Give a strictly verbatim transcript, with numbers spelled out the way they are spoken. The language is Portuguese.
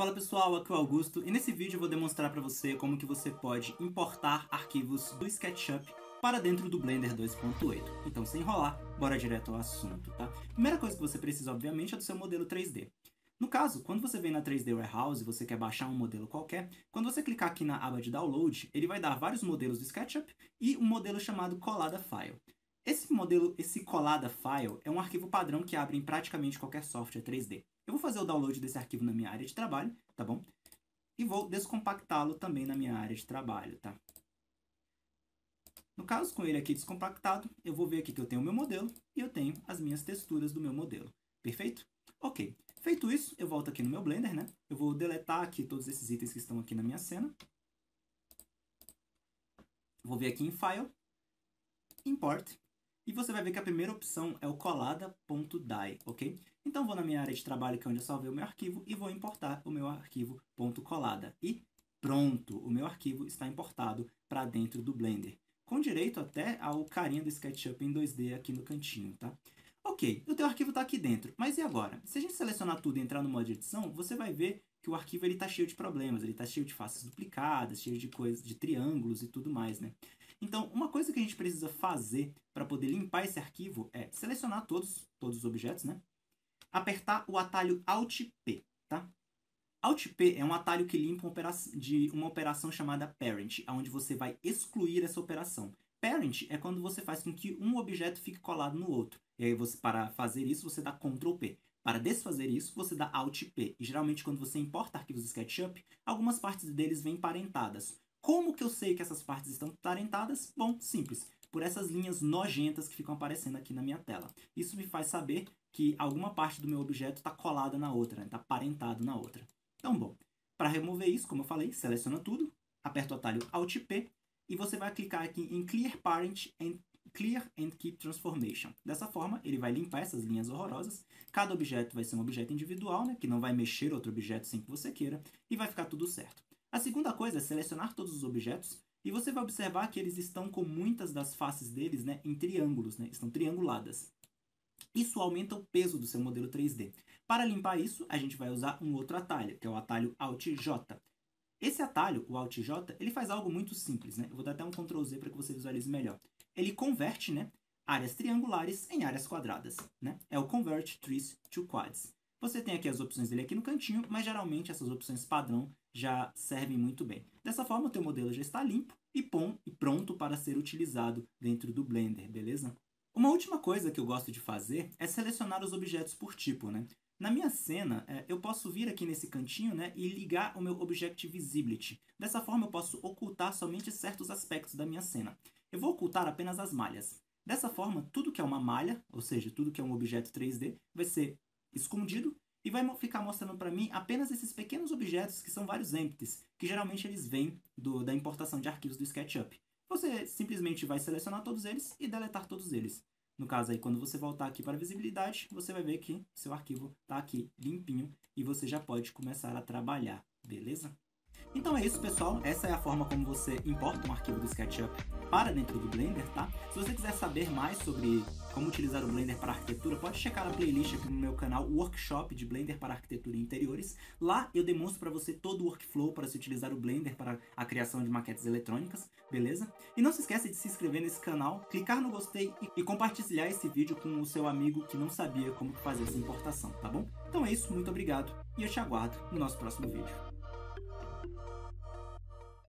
Fala pessoal, aqui é o Augusto e nesse vídeo eu vou demonstrar para você como que você pode importar arquivos do SketchUp para dentro do Blender dois ponto oito. Então, sem enrolar, bora direto ao assunto, tá? Primeira coisa que você precisa, obviamente, é do seu modelo três D. No caso, quando você vem na três D Warehouse e você quer baixar um modelo qualquer, quando você clicar aqui na aba de Download, ele vai dar vários modelos do SketchUp e um modelo chamado COLLADA File. Esse modelo, esse COLLADA File, é um arquivo padrão que abre em praticamente qualquer software três D. Eu vou fazer o download desse arquivo na minha área de trabalho, tá bom? E vou descompactá-lo também na minha área de trabalho, tá? No caso, com ele aqui descompactado, eu vou ver aqui que eu tenho o meu modelo e eu tenho as minhas texturas do meu modelo. Perfeito? Ok. Feito isso, eu volto aqui no meu Blender, né? Eu vou deletar aqui todos esses itens que estão aqui na minha cena. Vou vir aqui em File, Import, e você vai ver que a primeira opção é o collada ponto d i, ok? Então, vou na minha área de trabalho, que é onde eu salvei o meu arquivo, e vou importar o meu arquivo .collada. E pronto! O meu arquivo está importado para dentro do Blender, com direito até ao carinha do SketchUp em dois D aqui no cantinho, tá? Ok, o teu arquivo está aqui dentro, mas e agora? Se a gente selecionar tudo e entrar no modo de edição, você vai ver que o arquivo está cheio de problemas, ele está cheio de faces duplicadas, cheio de coisas, de triângulos e tudo mais, né? Então, uma coisa que a gente precisa fazer para poder limpar esse arquivo é selecionar todos, todos os objetos, né? Apertar o atalho Alt P, tá? Alt P é um atalho que limpa uma operação, de uma operação chamada parent, onde você vai excluir essa operação. Parent é quando você faz com que um objeto fique colado no outro. E aí, você, para fazer isso, você dá Ctrl P. Para desfazer isso, você dá Alt P. E geralmente, quando você importa arquivos do SketchUp, algumas partes deles vêm parentadas. Como que eu sei que essas partes estão parentadas? Bom, simples. Por essas linhas nojentas que ficam aparecendo aqui na minha tela. Isso me faz saber que alguma parte do meu objeto está colada na outra, está parentado na outra. Então, bom, para remover isso, como eu falei, seleciona tudo, aperta o atalho Alt P e você vai clicar aqui em Clear Parent and, Clear and Keep Transformation. Dessa forma, ele vai limpar essas linhas horrorosas. Cada objeto vai ser um objeto individual, né, que não vai mexer outro objeto sem que você queira, e vai ficar tudo certo. A segunda coisa é selecionar todos os objetos e você vai observar que eles estão com muitas das faces deles, né, em triângulos, né, estão trianguladas. Isso aumenta o peso do seu modelo três D. Para limpar isso, a gente vai usar um outro atalho, que é o atalho Alt J. Esse atalho, o Alt J, ele faz algo muito simples, né? Eu vou dar até um Ctrl Z para que você visualize melhor. Ele converte, né, áreas triangulares em áreas quadradas, né? É o Convert Tris to Quads. Você tem aqui as opções dele aqui no cantinho, mas geralmente essas opções padrão já servem muito bem. Dessa forma, o teu modelo já está limpo e pronto para ser utilizado dentro do Blender, beleza? Uma última coisa que eu gosto de fazer é selecionar os objetos por tipo, né? Na minha cena, eu posso vir aqui nesse cantinho, né, e ligar o meu Object Visibility. Dessa forma, eu posso ocultar somente certos aspectos da minha cena. Eu vou ocultar apenas as malhas. Dessa forma, tudo que é uma malha, ou seja, tudo que é um objeto três D, vai ser escondido e vai ficar mostrando para mim apenas esses pequenos objetos, que são vários empties, que geralmente eles vêm do, da importação de arquivos do SketchUp. Você simplesmente vai selecionar todos eles e deletar todos eles. No caso aí, quando você voltar aqui para a visibilidade, você vai ver que seu arquivo está aqui limpinho e você já pode começar a trabalhar, beleza? Então é isso, pessoal. Essa é a forma como você importa um arquivo do SketchUp para dentro do Blender, tá? Se você quiser saber mais sobre como utilizar o Blender para arquitetura, pode checar a playlist aqui no meu canal Workshop de Blender para Arquitetura e Interiores. Lá eu demonstro para você todo o workflow para se utilizar o Blender para a criação de maquetes eletrônicas, beleza? E não se esqueça de se inscrever nesse canal, clicar no gostei e compartilhar esse vídeo com o seu amigo que não sabia como fazer essa importação, tá bom? Então é isso, muito obrigado e eu te aguardo no nosso próximo vídeo.